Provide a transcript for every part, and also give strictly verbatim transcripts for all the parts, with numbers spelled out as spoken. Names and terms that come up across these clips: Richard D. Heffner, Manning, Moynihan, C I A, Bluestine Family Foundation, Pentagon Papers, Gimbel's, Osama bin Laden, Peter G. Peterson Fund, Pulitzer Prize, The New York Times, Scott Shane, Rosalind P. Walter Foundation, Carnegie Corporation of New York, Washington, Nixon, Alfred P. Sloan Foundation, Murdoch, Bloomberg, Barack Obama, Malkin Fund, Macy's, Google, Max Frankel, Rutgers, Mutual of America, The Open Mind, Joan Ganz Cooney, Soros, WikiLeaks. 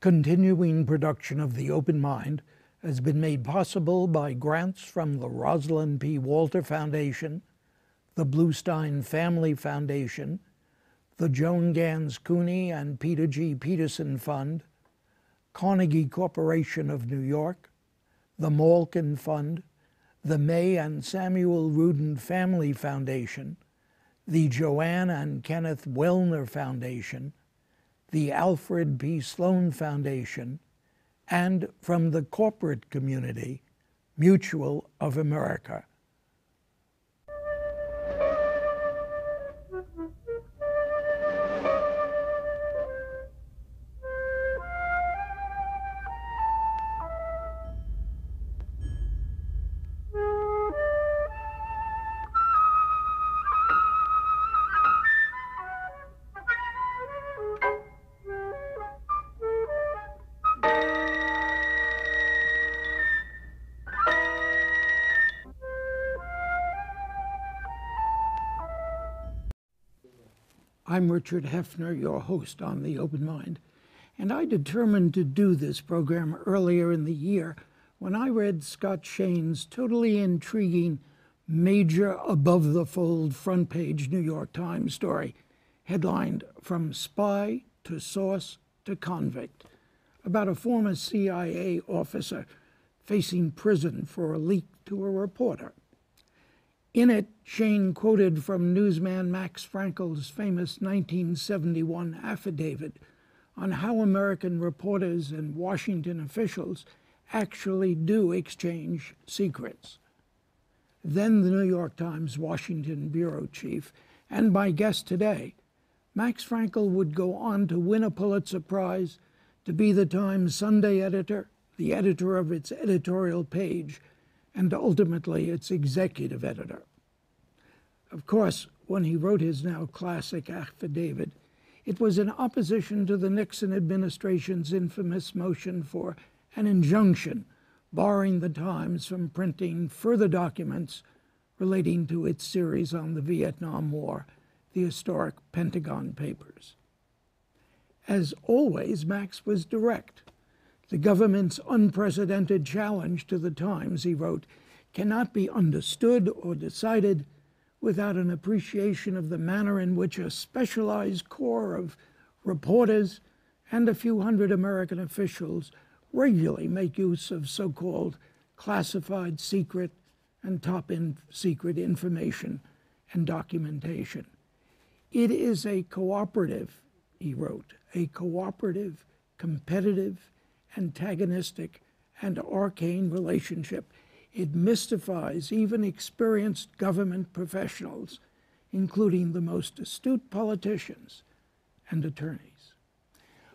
Continuing production of The Open Mind has been made possible by grants from the Rosalind P. Walter Foundation, the Bluestine Family Foundation, the Joan Ganz Cooney and Peter G. Peterson Fund, Carnegie Corporation of New York, the Malkin Fund, the May and Samuel Rudin Family Foundation, the Joanne and Kenneth Wellner Foundation, the Alfred P. Sloan Foundation, and from the corporate community, Mutual of America. I'm Richard Heffner, your host on The Open Mind, and I determined to do this program earlier in the year when I read Scott Shane's totally intriguing, major above-the-fold front-page New York Times story, headlined "From Spy to Source to Convict," about a former C I A officer facing prison for a leak to a reporter. In it, Shane quoted from newsman Max Frankel's famous nineteen seventy-one affidavit on how American reporters and Washington officials actually do exchange secrets. Then the New York Times Washington bureau chief, and my guest today, Max Frankel would go on to win a Pulitzer Prize, to be the Times Sunday editor, the editor of its editorial page, and ultimately its executive editor. Of course, when he wrote his now classic affidavit, it was in opposition to the Nixon administration's infamous motion for an injunction barring the Times from printing further documents relating to its series on the Vietnam War, the historic Pentagon Papers. As always, Max was direct. "The government's unprecedented challenge to the Times," he wrote, "cannot be understood or decided without an appreciation of the manner in which a specialized corps of reporters and a few hundred American officials regularly make use of so-called classified, secret, and top-secret information and documentation. It is a cooperative," he wrote, "a cooperative, competitive, antagonistic and arcane relationship. It mystifies even experienced government professionals, including the most astute politicians and attorneys."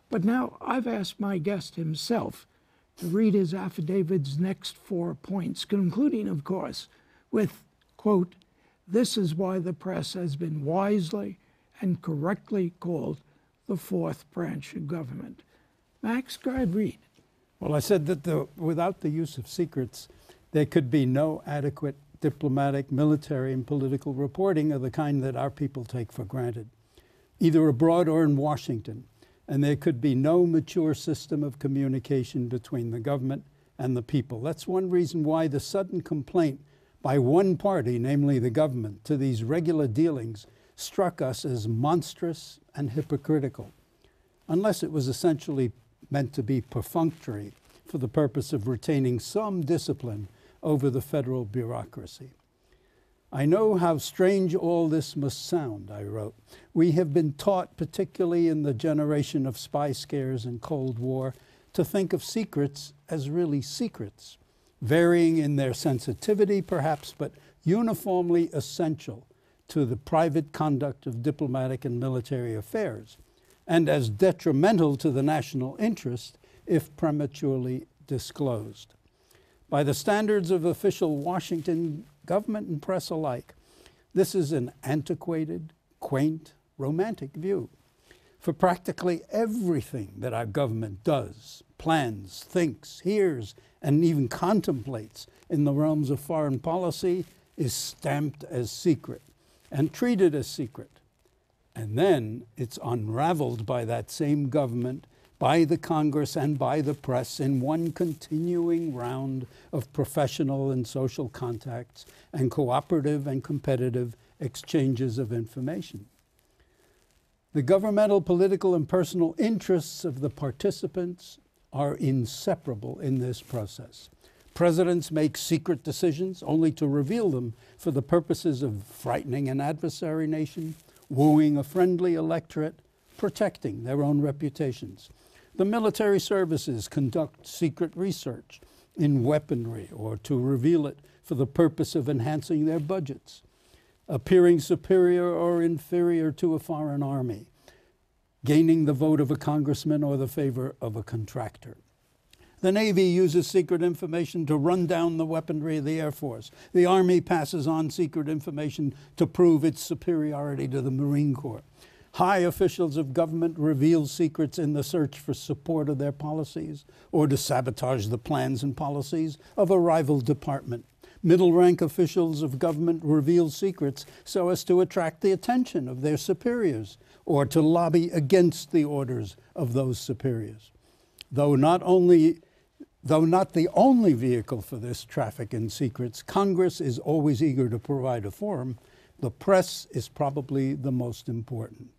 But now I've asked my guest himself to read his affidavit's next four points, concluding, of course, with, quote, "This is why the press has been wisely and correctly called the fourth branch of government." Max, go ahead, read. Well, I said that the, without the use of secrets, there could be no adequate diplomatic, military, and political reporting of the kind that our people take for granted, either abroad or in Washington. And there could be no mature system of communication between the government and the people. That's one reason why the sudden complaint by one party, namely the government, to these regular dealings struck us as monstrous and hypocritical, unless it was essentially meant to be perfunctory for the purpose of retaining some discipline over the federal bureaucracy. "I know how strange all this must sound," I wrote. "We have been taught, particularly in the generation of spy scares and Cold War, to think of secrets as really secrets, varying in their sensitivity perhaps, but uniformly essential to the private conduct of diplomatic and military affairs, and as detrimental to the national interest if prematurely disclosed. By the standards of official Washington, government and press alike, this is an antiquated, quaint, romantic view. For practically everything that our government does, plans, thinks, hears, and even contemplates in the realms of foreign policy is stamped as secret and treated as secret. And then it's unraveled by that same government by the Congress and by the press in one continuing round of professional and social contacts and cooperative and competitive exchanges of information. The governmental, political, and personal interests of the participants are inseparable in this process. Presidents make secret decisions only to reveal them for the purposes of frightening an adversary nation, wooing a friendly electorate, protecting their own reputations. The military services conduct secret research in weaponry or to reveal it for the purpose of enhancing their budgets, appearing superior or inferior to a foreign army, gaining the vote of a congressman or the favor of a contractor. The Navy uses secret information to run down the weaponry of the Air Force. The Army passes on secret information to prove its superiority to the Marine Corps. High officials of government reveal secrets in the search for support of their policies or to sabotage the plans and policies of a rival department. Middle rank officials of government reveal secrets so as to attract the attention of their superiors or to lobby against the orders of those superiors. Though not only, though not the only vehicle for this traffic in secrets, Congress is always eager to provide a forum. The press is probably the most important.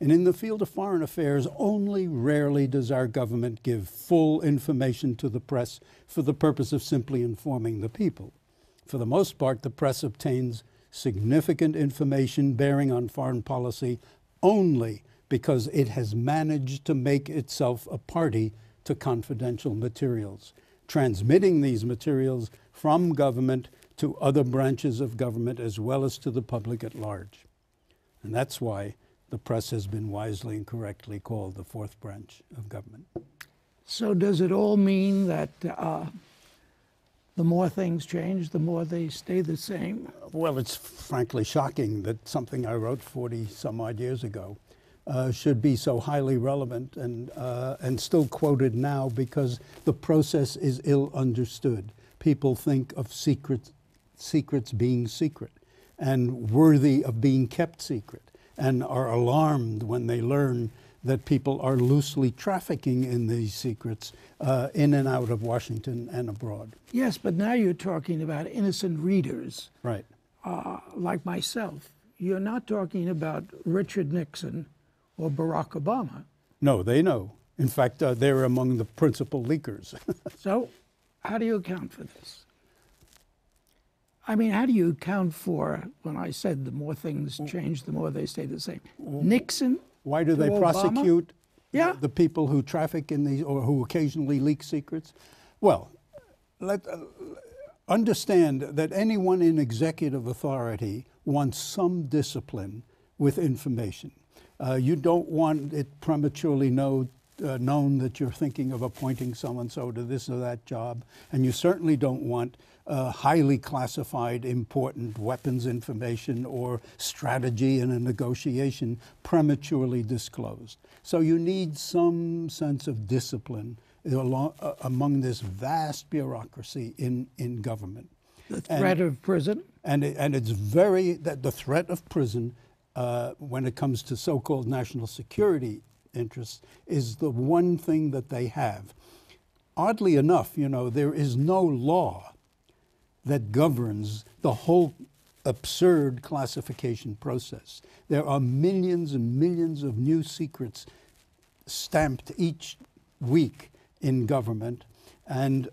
And in the field of foreign affairs, only rarely does our government give full information to the press for the purpose of simply informing the people. For the most part, the press obtains significant information bearing on foreign policy only because it has managed to make itself a party to confidential materials, transmitting these materials from government to other branches of government as well as to the public at large. And that's why the press has been wisely and correctly called the fourth branch of government. So does it all mean that uh, the more things change, the more they stay the same? Well, it's frankly shocking that something I wrote forty some odd years ago uh, should be so highly relevant and, uh, and still quoted now, because the process is ill understood. People think of secrets, secrets being secret and worthy of being kept secret, and are alarmed when they learn that people are loosely trafficking in these secrets uh, in and out of Washington and abroad. Yes, but now you're talking about innocent readers. Right. Uh, like myself. You're not talking about Richard Nixon or Barack Obama. No, they know. In fact, uh, they're among the principal leakers. So how do you account for this? I mean, how do you account for, when I said the more things change, the more they stay the same? Nixon? Why do they prosecute yeah. the people who traffic in these or who occasionally leak secrets? Well, let, uh, understand that anyone in executive authority wants some discipline with information. Uh, you don't want it prematurely known. Uh, known that you're thinking of appointing so-and-so to this or that job, and you certainly don't want uh, highly classified important weapons information or strategy in a negotiation prematurely disclosed. So you need some sense of discipline along, uh, among this vast bureaucracy in, in government. The threat and, of prison? And, it, and it's very, that the threat of prison uh, when it comes to so-called national security interest is the one thing that they have. Oddly enough, you know, there is no law that governs the whole absurd classification process. There are millions and millions of new secrets stamped each week in government, and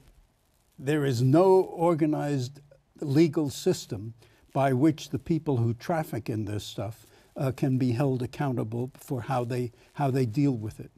there is no organized legal system by which the people who traffic in this stuff Uh, can be held accountable for how they how they deal with it.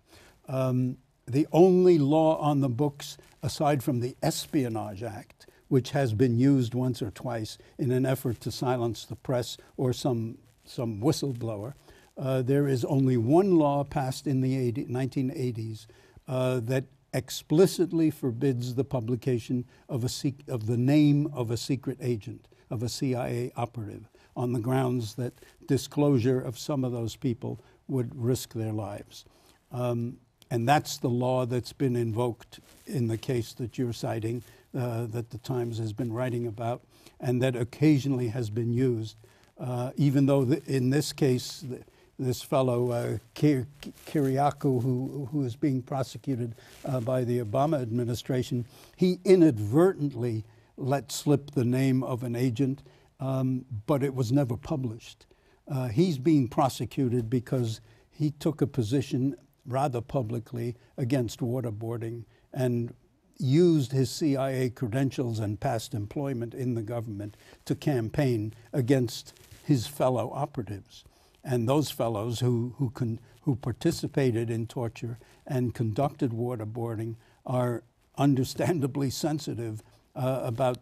Um, the only law on the books, aside from the Espionage Act, which has been used once or twice in an effort to silence the press or some some whistleblower, uh, there is only one law passed in the nineteen eighties uh, that explicitly forbids the publication of a sec of the name of a secret agent, of a C I A operative, on the grounds that disclosure of some of those people would risk their lives. Um, and that's the law that's been invoked in the case that you're citing, uh, that the Times has been writing about, and that occasionally has been used, uh, even though the, in this case, the, this fellow uh, Kiriakou, who who is being prosecuted uh, by the Obama administration, he inadvertently let slip the name of an agent, um, but it was never published. Uh, he's being prosecuted because he took a position rather publicly against waterboarding and used his C I A credentials and past employment in the government to campaign against his fellow operatives. And those fellows who, who, con, who participated in torture and conducted waterboarding are understandably sensitive uh, about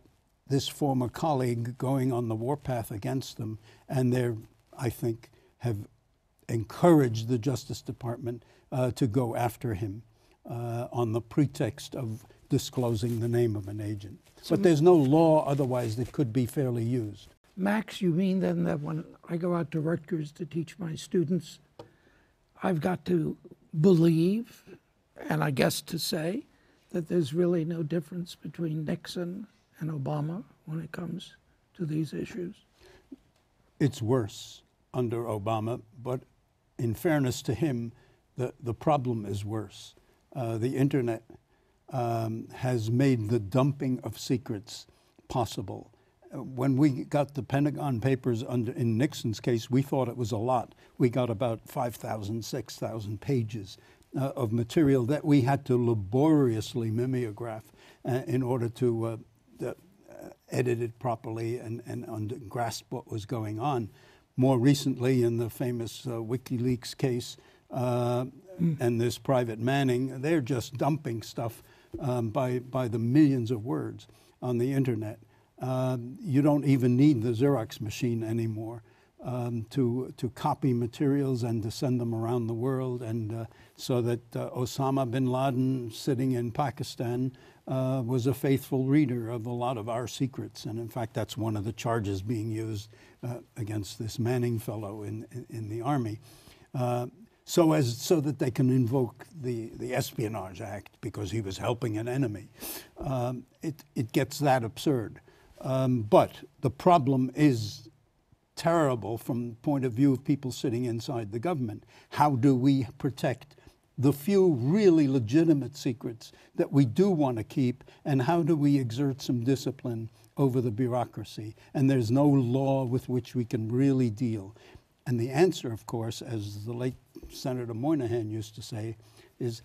this former colleague going on the warpath against them. And they're, I think, have encouraged the Justice Department uh, to go after him uh, on the pretext of disclosing the name of an agent. So but there's no law otherwise that could be fairly used. Max, you mean then that when I go out to Rutgers to teach my students, I've got to believe, and I guess to say, that there's really no difference between Nixon and Obama when it comes to these issues? It's worse under Obama, but in fairness to him, the, the problem is worse. Uh, the internet um, has made the dumping of secrets possible. When we got the Pentagon Papers under, in Nixon's case, we thought it was a lot. We got about five thousand, six thousand pages uh, of material that we had to laboriously mimeograph uh, in order to uh, uh, edit it properly and, and under, grasp what was going on. More recently, in the famous uh, WikiLeaks case uh, mm. and this Private Manning, they're just dumping stuff um, by, by the millions of words on the internet. Uh, you don't even need the Xerox machine anymore um, to, to copy materials and to send them around the world. And uh, so that uh, Osama bin Laden sitting in Pakistan uh, was a faithful reader of a lot of our secrets. And in fact, that's one of the charges being used uh, against this Manning fellow in, in, in the Army. Uh, so as so that they can invoke the, the Espionage Act because he was helping an enemy. Um, it, it gets that absurd. Um, but the problem is terrible from the point of view of people sitting inside the government. How do we protect the few really legitimate secrets that we do want to keep, and how do we exert some discipline over the bureaucracy? And there's no law with which we can really deal. And the answer, of course, as the late Senator Moynihan used to say, is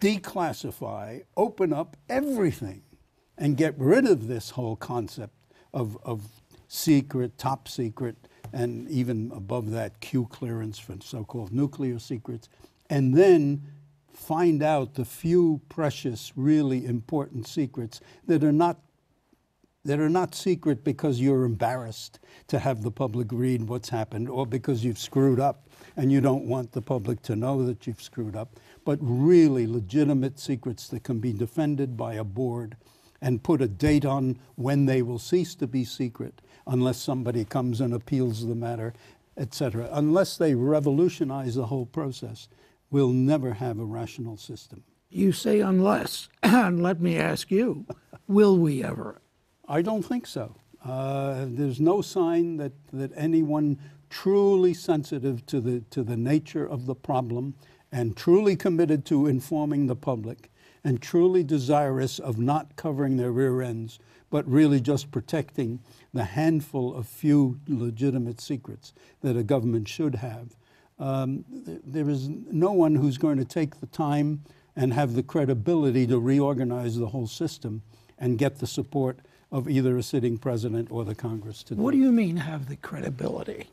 declassify, open up everything, and get rid of this whole concept of, of secret, top secret, and even above that, Q clearance for so-called nuclear secrets, and then find out the few precious, really important secrets that are not, that are not secret because you're embarrassed to have the public read what's happened, or because you've screwed up and you don't want the public to know that you've screwed up, but really legitimate secrets that can be defended by a board, and put a date on when they will cease to be secret, unless somebody comes and appeals the matter, et cetera. Unless they revolutionize the whole process, we'll never have a rational system. You say unless, and let me ask you, will we ever? I don't think so. Uh, there's no sign that, that anyone truly sensitive to the, to the nature of the problem and truly committed to informing the public and truly desirous of not covering their rear ends, but really just protecting the handful of few legitimate secrets that a government should have. Um, there is no one who's going to take the time and have the credibility to reorganize the whole system and get the support of either a sitting president or the Congress today. What do you mean have the credibility?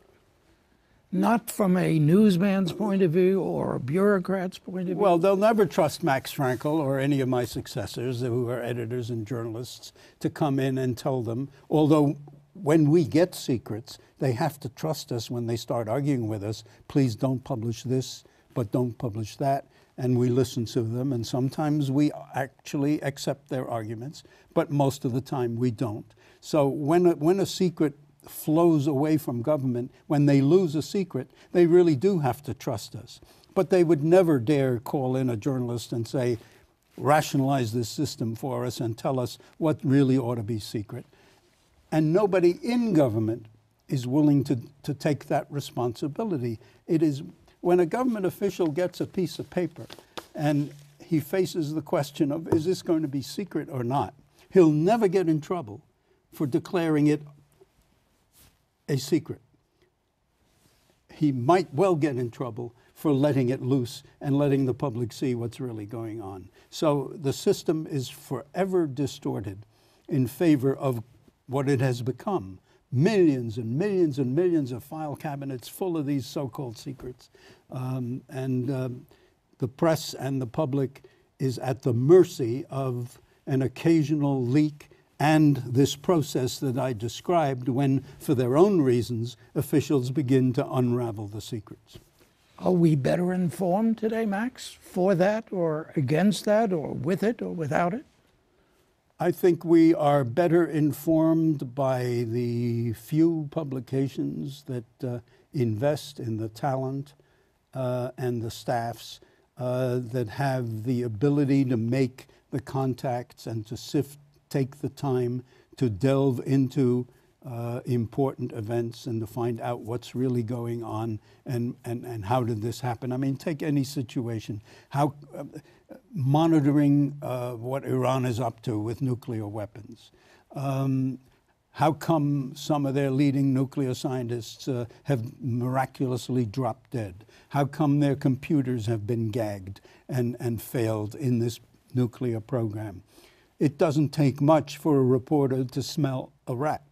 Not from a newsman's point of view or a bureaucrat's point of view? Well, they'll never trust Max Frankel or any of my successors who are editors and journalists to come in and tell them, although when we get secrets, they have to trust us when they start arguing with us, please don't publish this, but don't publish that. And we listen to them, and sometimes we actually accept their arguments, but most of the time we don't. So when a, when a secret flows away from government, when they lose a secret, they really do have to trust us. But they would never dare call in a journalist and say, rationalize this system for us and tell us what really ought to be secret. And nobody in government is willing to, to take that responsibility. It is when a government official gets a piece of paper and he faces the question of, is this going to be secret or not? He'll never get in trouble for declaring it a secret. He might well get in trouble for letting it loose and letting the public see what's really going on. So the system is forever distorted in favor of what it has become. Millions and millions and millions of file cabinets full of these so-called secrets. Um, and um, the press and the public is at the mercy of an occasional leak and this process that I described when, for their own reasons, officials begin to unravel the secrets. Are we better informed today, Max, for that or against that or with it or without it? I think we are better informed by the few publications that uh, invest in the talent uh, and the staffs uh, that have the ability to make the contacts and to sift, take the time to delve into uh, important events and to find out what's really going on and, and, and how did this happen. I mean, take any situation. How? Uh, monitoring uh, what Iran is up to with nuclear weapons. Um, how come some of their leading nuclear scientists uh, have miraculously dropped dead? How come their computers have been gagged and, and failed in this nuclear program? It doesn't take much for a reporter to smell a rat.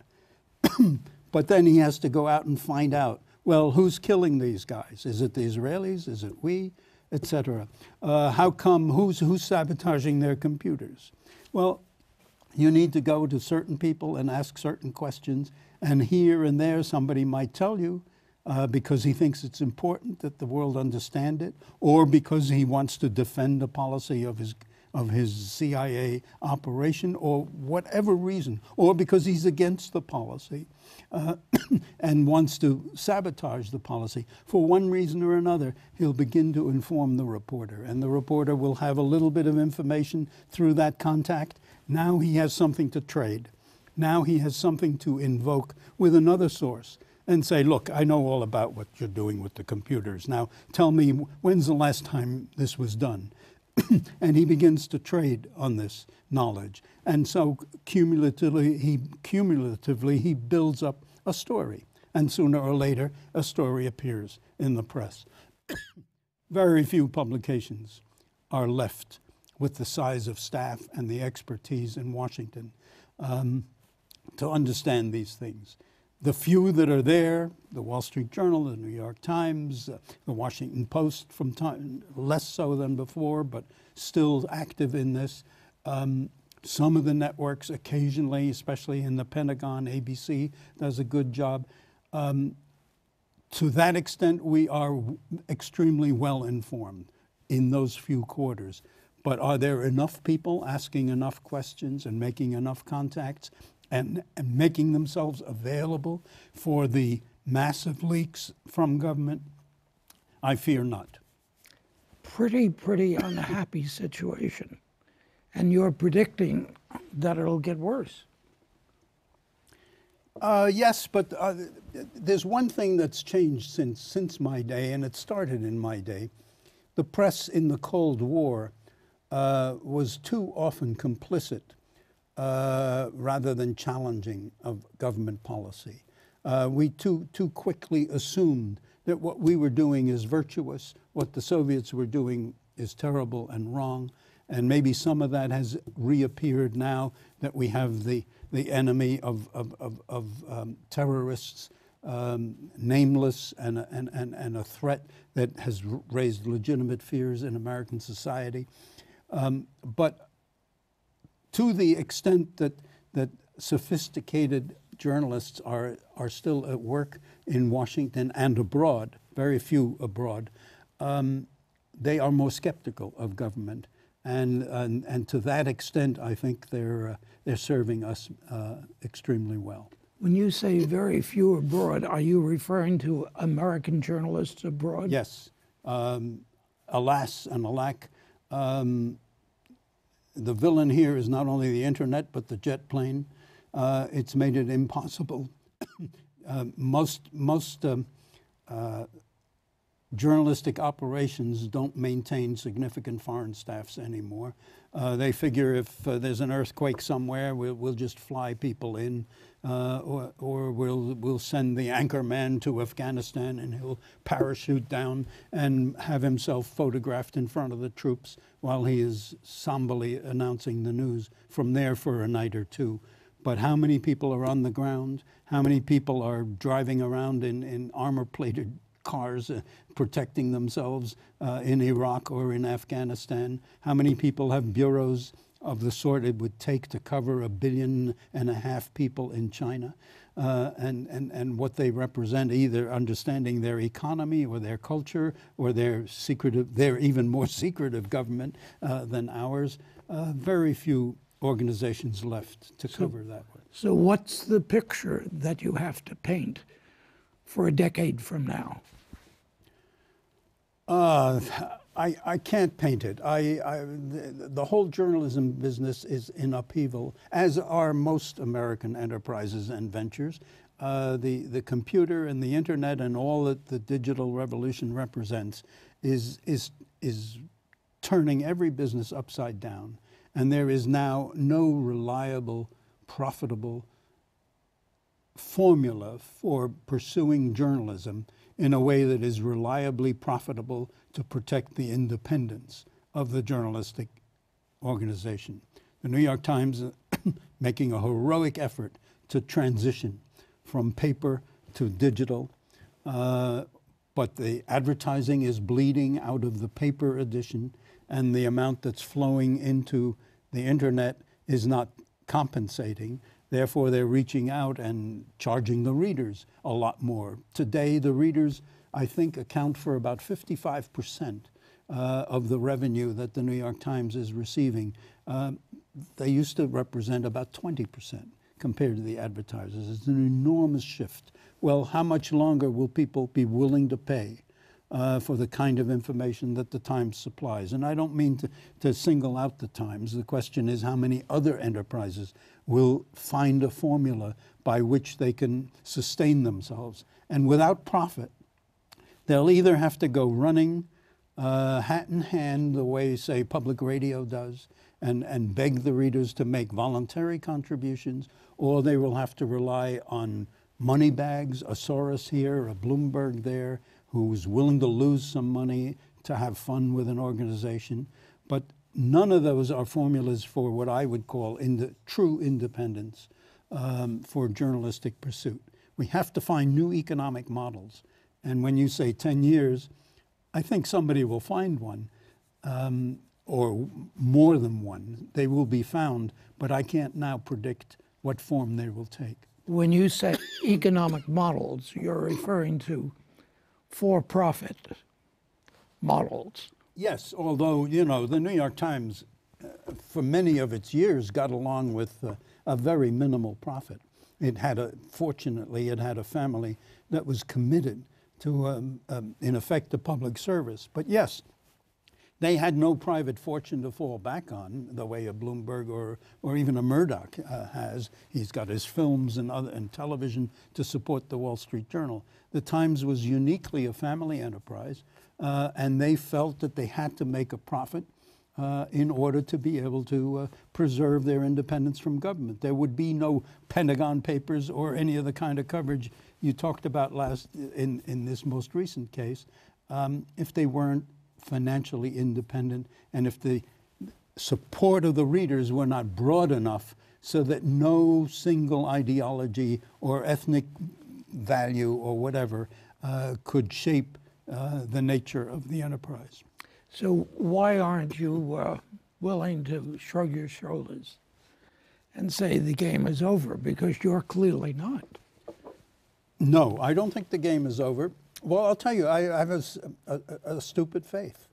But then he has to go out and find out, well, who's killing these guys? Is it the Israelis? Is it we? Etc. Uh, how come, who's, who's sabotaging their computers? Well, you need to go to certain people and ask certain questions, and here and there somebody might tell you uh, because he thinks it's important that the world understand it, or because he wants to defend the policy of his, of his C I A operation, or whatever reason, or because he's against the policy uh, and wants to sabotage the policy. For one reason or another, he'll begin to inform the reporter, and the reporter will have a little bit of information through that contact. Now he has something to trade. Now he has something to invoke with another source and say, look, I know all about what you're doing with the computers. Now tell me, when's the last time this was done? And he begins to trade on this knowledge. And so cumulatively he, cumulatively, he builds up a story. And sooner or later, a story appears in the press. Very few publications are left with the size of staff and the expertise in Washington um, to understand these things. The few that are there, the Wall Street Journal, the New York Times, uh, the Washington Post, from time, less so than before, but still active in this. Um, some of the networks occasionally, especially in the Pentagon, A B C does a good job. Um, to that extent, we are w extremely well informed in those few quarters. But are there enough people asking enough questions and making enough contacts? And, and making themselves available for the massive leaks from government? I fear not. Pretty, pretty unhappy situation. And you're predicting that it'll get worse. Uh, yes, but uh, there's one thing that's changed since, since my day, and it started in my day. The press in the Cold War uh, was too often complicit Uh, rather than challenging of government policy. Uh, we too, too quickly assumed that what we were doing is virtuous, what the Soviets were doing is terrible and wrong, and maybe some of that has reappeared now that we have the, the enemy of, of, of, of um, terrorists, um, nameless, and a, and, and, and a threat that has raised legitimate fears in American society. Um, but to the extent that, that sophisticated journalists are, are still at work in Washington and abroad, very few abroad, um, they are more skeptical of government. And, and, and to that extent, I think they're, uh, they're serving us uh, extremely well. When you say very few abroad, are you referring to American journalists abroad? Yes. Um, alas and alack. Um, The villain here is not only the internet, but the jet plane. Uh, it's made it impossible uh, most most um, uh, journalistic operations don't maintain significant foreign staffs anymore. Uh, they figure if uh, there's an earthquake somewhere, we'll, we'll just fly people in, uh, or, or we'll, we'll send the anchor man to Afghanistan and he'll parachute down and have himself photographed in front of the troops while he is somberly announcing the news from there for a night or two. But how many people are on the ground? How many people are driving around in, in armor-plated cars uh, protecting themselves uh, in Iraq or in Afghanistan? How many people have bureaus of the sort it would take to cover a billion and a half people in China uh, and, and, and what they represent, either understanding their economy or their culture or their secretive, their even more secretive government uh, than ours? Uh, very few organizations left to so, cover that. So what's the picture that you have to paint for a decade from now? Uh, I, I can't paint it. I, I, the, the whole journalism business is in upheaval, as are most American enterprises and ventures. Uh, the, the computer and the internet and all that the digital revolution represents is, is, is turning every business upside down. And there is now no reliable, profitable formula for pursuing journalism in a way that is reliably profitable to protect the independence of the journalistic organization. The New York Times making a heroic effort to transition from paper to digital, uh, but the advertising is bleeding out of the paper edition, and the amount that's flowing into the internet is not compensating. Therefore, they're reaching out and charging the readers a lot more. Today, the readers, I think, account for about fifty-five percent uh, of the revenue that the New York Times is receiving. Uh, they used to represent about twenty percent compared to the advertisers. It's an enormous shift. Well, how much longer will people be willing to pay Uh, for the kind of information that the Times supplies? And I don't mean to, to single out the Times. The question is how many other enterprises will find a formula by which they can sustain themselves. And without profit, they'll either have to go running uh, hat in hand the way, say, public radio does, and, and beg the readers to make voluntary contributions, or they will have to rely on money bags, a Soros here, a Bloomberg there, who's willing to lose some money to have fun with an organization. But none of those are formulas for what I would call in the true independence um, for journalistic pursuit. We have to find new economic models. And when you say ten years, I think somebody will find one, um, or more than one. They will be found, but I can't now predict what form they will take. When you say economic models, you're referring to for-profit models. Yes, although, you know, the New York Times, uh, for many of its years, got along with uh, a very minimal profit. It had a, fortunately, it had a family that was committed to, um, um, in effect, the public service. But yes, they had no private fortune to fall back on the way a Bloomberg or, or even a Murdoch uh, has. He's got his films and, other, and television to support the Wall Street Journal. The Times was uniquely a family enterprise, uh, and they felt that they had to make a profit uh, in order to be able to uh, preserve their independence from government. There would be no Pentagon Papers or any of the kind of coverage you talked about last in, in this most recent case um, if they weren't financially independent, and if the support of the readers were not broad enough so that no single ideology or ethnic value or whatever uh, could shape uh, the nature of the enterprise. So why aren't you uh, willing to shrug your shoulders and say the game is over? Because you're clearly not. No, I don't think the game is over. Well, I'll tell you, I, I have a, a, a stupid faith.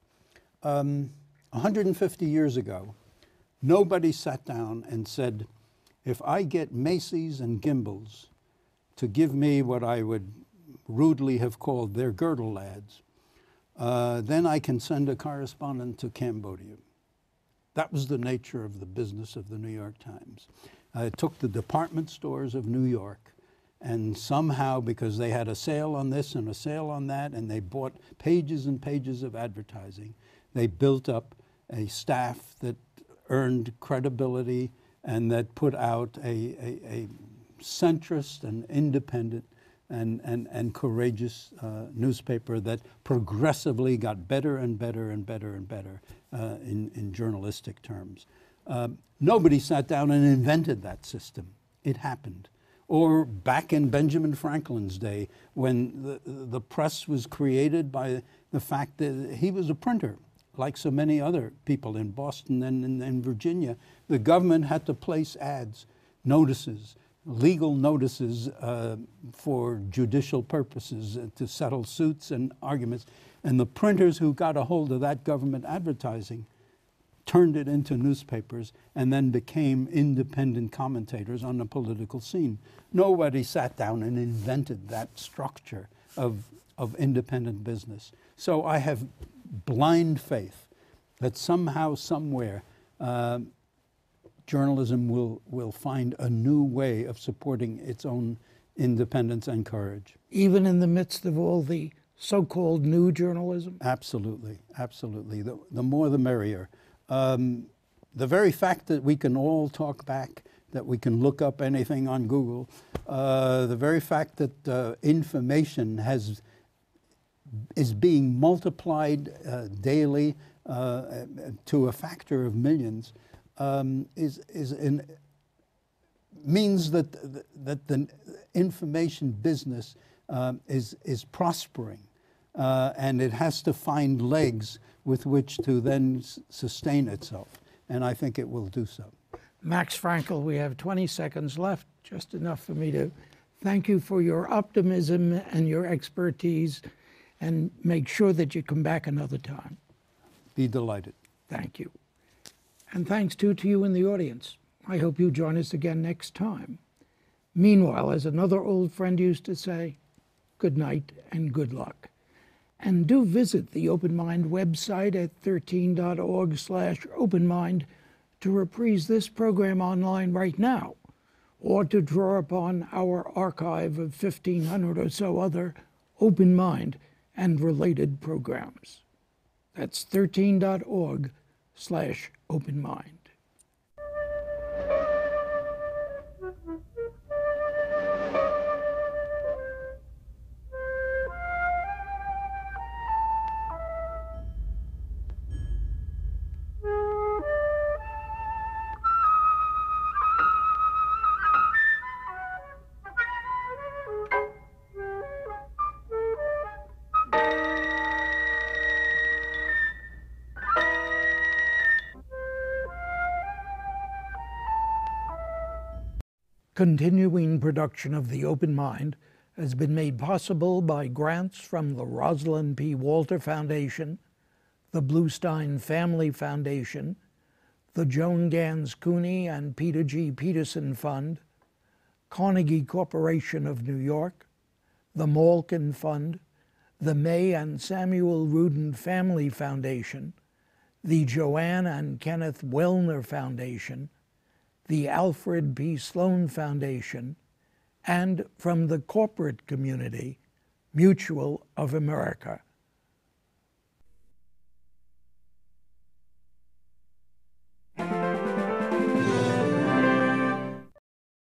Um, one hundred fifty years ago, nobody sat down and said, if I get Macy's and Gimbel's to give me what I would rudely have called their girdle lads, uh, then I can send a correspondent to Cambodia. That was the nature of the business of the New York Times. Uh, it took the department stores of New York And somehow, because they had a sale on this and a sale on that, and they bought pages and pages of advertising, they built up a staff that earned credibility and that put out a, a, a centrist and independent and, and, and courageous uh, newspaper that progressively got better and better and better and better uh, in, in journalistic terms. Uh, nobody sat down and invented that system. It happened. Or back in Benjamin Franklin's day, when the, the press was created by the fact that he was a printer, like so many other people in Boston and in, in Virginia. The government had to place ads, notices, legal notices uh, for judicial purposes uh, to settle suits and arguments. And the printers who got a hold of that government advertising turned it into newspapers and then became independent commentators on the political scene. Nobody sat down and invented that structure of, of independent business. So I have blind faith that somehow, somewhere, uh, journalism will, will find a new way of supporting its own independence and courage. Even in the midst of all the so-called new journalism? Absolutely, absolutely. The, the more the merrier. Um, the very fact that we can all talk back, that we can look up anything on Google, uh, the very fact that uh, information has, is being multiplied uh, daily uh, to a factor of millions, um, is, is in, means that, that the information business uh, is, is prospering. Uh, and it has to find legs with which to then s sustain itself. And I think it will do so. Max Frankel, we have twenty seconds left, just enough for me to thank you for your optimism and your expertise, and make sure that you come back another time. Be delighted. Thank you. And thanks too to you in the audience. I hope you join us again next time. Meanwhile, as another old friend used to say, good night and good luck. And do visit the Open Mind website at thirteen dot org slash open mind to reprise this program online right now, or to draw upon our archive of fifteen hundred or so other Open Mind and related programs. That's thirteen dot org slash open mind. Continuing production of The Open Mind has been made possible by grants from the Rosalind P. Walter Foundation, the Bluestine Family Foundation, the Joan Ganz Cooney and Peter G. Peterson Fund, Carnegie Corporation of New York, the Malkin Fund, the May and Samuel Rudin Family Foundation, the Joanne and Kenneth Wellner Foundation, the Alfred P. Sloan Foundation, and from the corporate community, Mutual of America.